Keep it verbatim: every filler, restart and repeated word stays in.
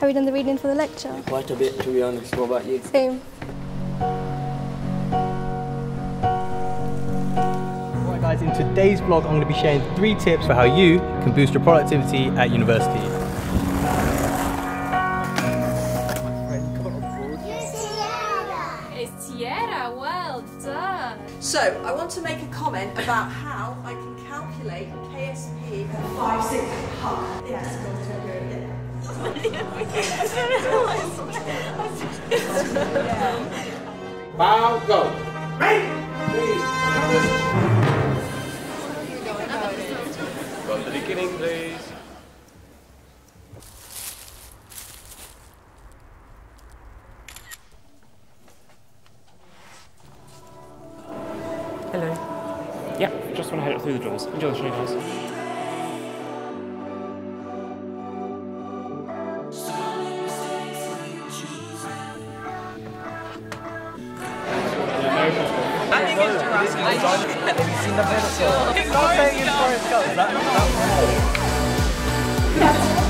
Have you done the reading for the lecture? Yeah, quite a bit, to be honest. What about you? Same. Alright guys, in today's vlog I'm going to be sharing three tips for how you can boost your productivity at university. It's Tierra, well done! So, I want to make a comment about how I can calculate K S P at five, six, hug. Yes, go I don't Bow, go. Ready? Please. Go to the beginning, please. Hello. Yeah, just want to head up through the doors. Enjoy the show, guys. It's not very important.